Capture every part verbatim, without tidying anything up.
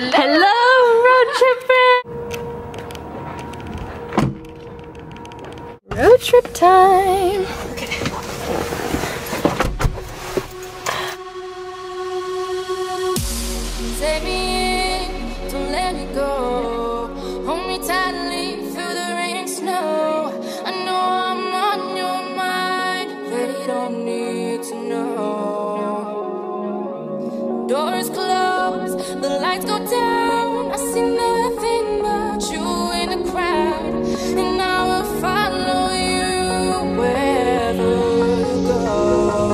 Hello, Hello road tripper! Road trip time! Okay. Take me in, don't let me go. Hold me tightly through the rain and snow. I know I'm on your mind, but you don't need to know. Doors close, the lights go down. I see nothing but you in the crowd, and I will follow you wherever you go.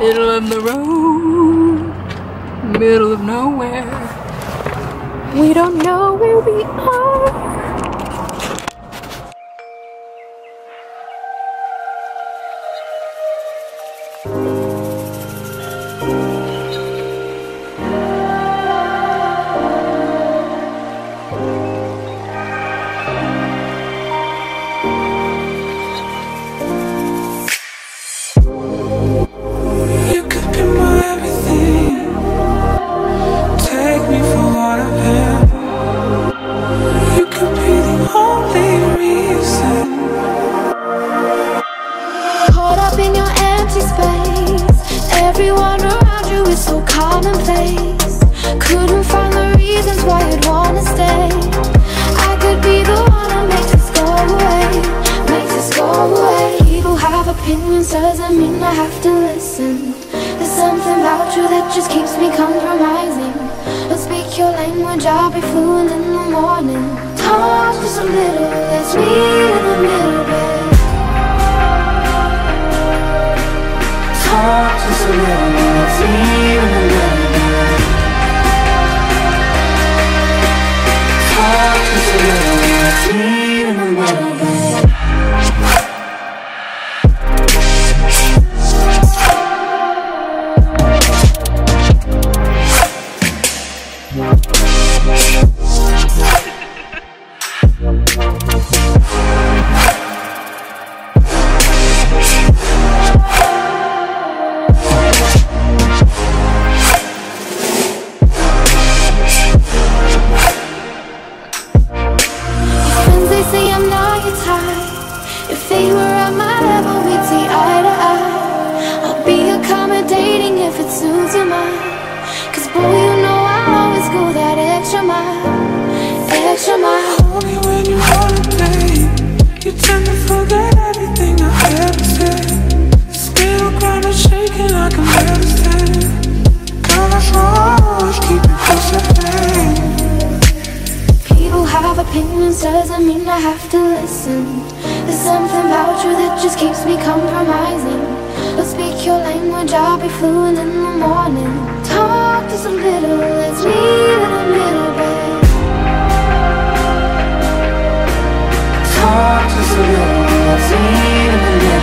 Middle of the road, middle of nowhere. We don't know where we are. Doesn't mean I have to listen. There's something about you that just keeps me compromising. I'll speak your language, I'll be fluent in the morning. Talk just a little, let's meet in the middle, babe. Talk just a little, let's meet in the middle, babe. opinions doesn't mean I have to listen. There's something about you that just keeps me compromising. I'll speak your language, I'll be fluent in the morning. Talk just a little, let's meet in the middle, babe. Talk just a little, let's meet in the middle.